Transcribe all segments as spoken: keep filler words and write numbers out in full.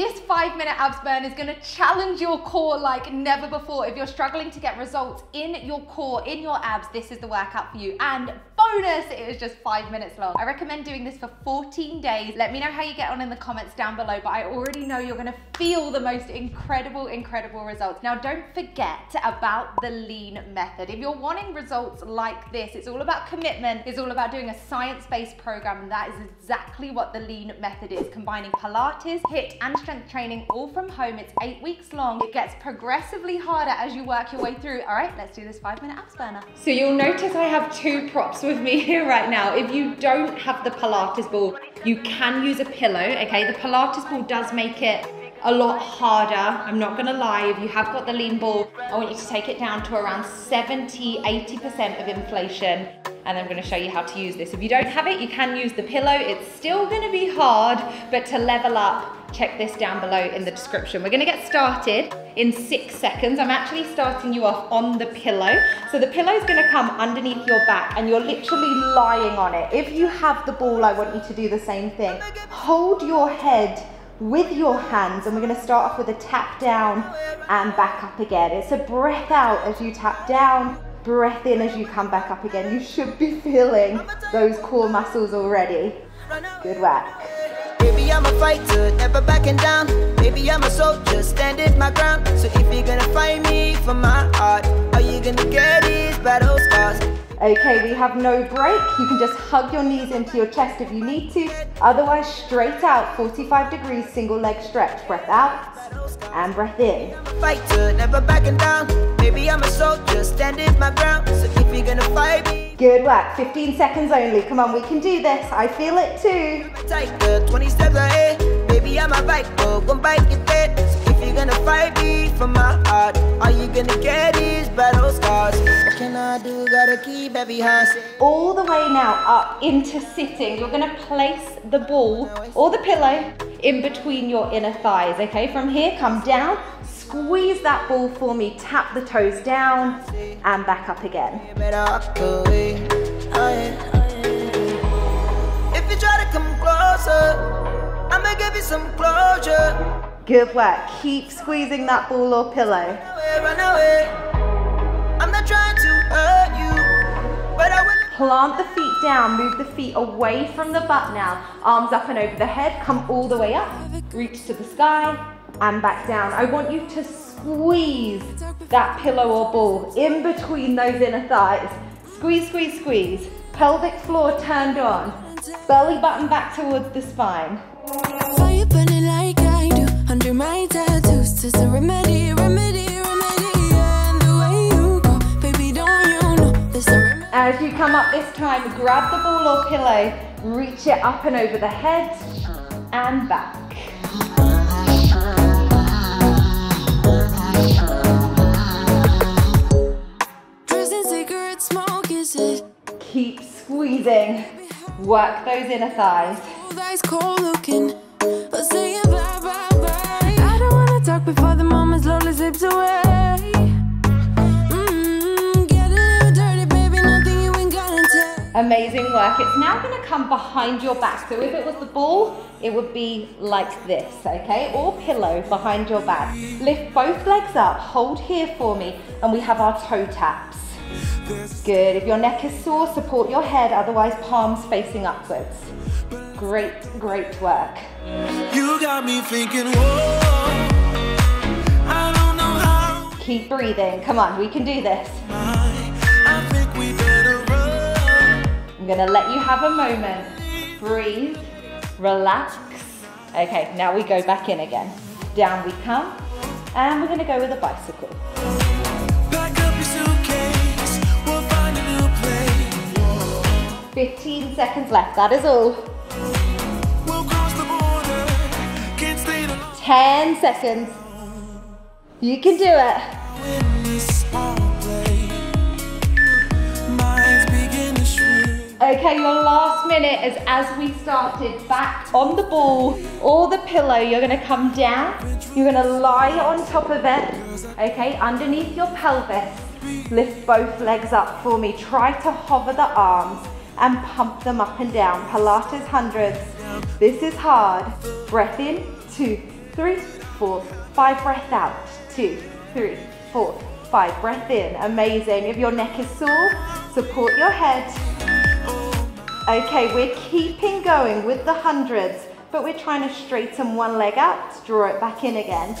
This five minute abs burn is gonna challenge your core like never before. If you're struggling to get results in your core, in your abs, this is the workout for you. And bonus, it is just five minutes long. I recommend doing this for fourteen days. Let me know how you get on in the comments down below, but I already know you're gonna feel the most incredible, incredible results. Now, don't forget about the lean method. If you're wanting results like this, it's all about commitment. It's all about doing a science-based program, and that is exactly what the lean method is, combining Pilates, HIIT, and strength training all from home. It's eight weeks long. It gets progressively harder as you work your way through. All right, let's do this five minute abs burner. So you'll notice I have two props with me here right now. If you don't have the Pilates ball, you can use a pillow, okay? The Pilates ball does make it a lot harder, I'm not gonna lie. If you have got the lean ball, I want you to take it down to around seventy, eighty percent of inflation, and I'm gonna show you how to use this. If you don't have it, you can use the pillow. It's still gonna be hard, but to level up, check this down below in the description. We're gonna get started in six seconds. I'm actually starting you off on the pillow. So the pillow's gonna come underneath your back and you're literally lying on it. If you have the ball, I want you to do the same thing. Hold your head with your hands, and we're going to start off with a tap down and back up again. It's a breath out as you tap down, breath in as you come back up again. You should be feeling those core muscles already. Good work. Baby, I'm a fighter, never backing down. Baby, I'm a soldier, standing my ground. So if you're gonna fight me for my heart, are you gonna get these battle scars? Okay, we have no break. You can just hug your knees into your chest if you need to. Otherwise, straight out, forty-five degrees, single leg stretch. Breath out and breath in. Good work, fifteen seconds only. Come on, we can do this. I feel it too. Baby, I'm a biker, gon' bite your head. So if you're gonna fight me for my heart, are you gonna get these battle scars? All the way now up into sitting. You're gonna place the ball or the pillow in between your inner thighs, okay? From here, come down, squeeze that ball for me, tap the toes down and back up again. If you try to come closer, I'ma give you some closure. Good work, keep squeezing that ball or pillow. Run away. I'm not trying to hurt you, but I will. Plant the feet down, move the feet away from the butt now. Arms up and over the head, come all the way up, reach to the sky and back down. I want you to squeeze that pillow or ball in between those inner thighs. Squeeze, squeeze, squeeze. Pelvic floor turned on. Belly button back towards the spine. Like I do, under my tattoos, it's a remedy, remedy. As you come up this time, grab the ball or pillow, reach it up and over the head and back. Keep squeezing, work those inner thighs. I don't want to talk before the moment slowly slips away. Amazing work. It's now going to come behind your back. So if it was the ball, it would be like this, okay? Or pillow behind your back. Lift both legs up, hold here for me, and we have our toe taps. Good. If your neck is sore, support your head, otherwise palms facing upwards. Great, great work. You got me thinking, whoa, I don't know how. Keep breathing. Come on, we can do this. I'm gonna let you have a moment. Breathe, relax. Okay, now we go back in again. Down we come, and we're gonna go with a bicycle. Back up your suitcase, we'll find a new place. fifteen seconds left, that is all. We'll cross the border, can't stay alone. ten seconds. You can do it. Okay, your last minute is as we started, back on the ball or the pillow. You're gonna come down, you're gonna lie on top of it, okay, underneath your pelvis. Lift both legs up for me. Try to hover the arms and pump them up and down. Pilates hundreds. This is hard. Breath in, two, three, four, five, breath out, two, three, four, five, breath in. Amazing. If your neck is sore, support your head. Okay, we're keeping going with the hundreds, but we're trying to straighten one leg out, draw it back in again.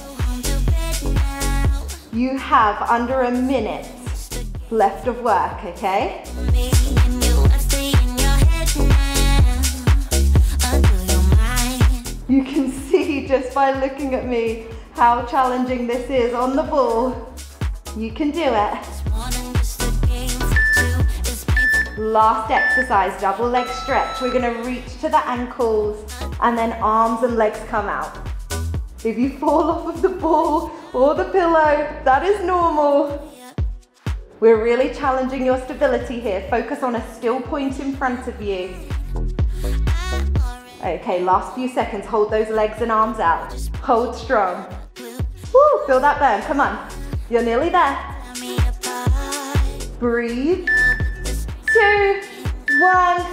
You have under a minute left of work, okay? You can see just by looking at me how challenging this is on the ball. You can do it. Last exercise, double leg stretch. We're gonna reach to the ankles and then arms and legs come out. If you fall off of the ball or the pillow, that is normal. We're really challenging your stability here. Focus on a still point in front of you. Okay, last few seconds, hold those legs and arms out. Hold strong. Woo, feel that burn, come on. You're nearly there. Breathe. Two, one.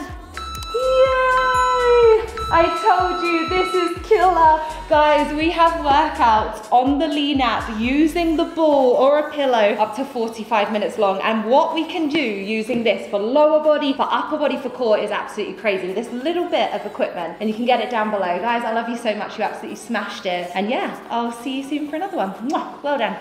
Yay! I told you, this is killer. Guys, we have workouts on the Lean app using the ball or a pillow up to forty-five minutes long, and what we can do using this for lower body, for upper body, for core is absolutely crazy. This little bit of equipment, and you can get it down below. Guys, I love you so much. You absolutely smashed it. And yeah, I'll see you soon for another one. Well done.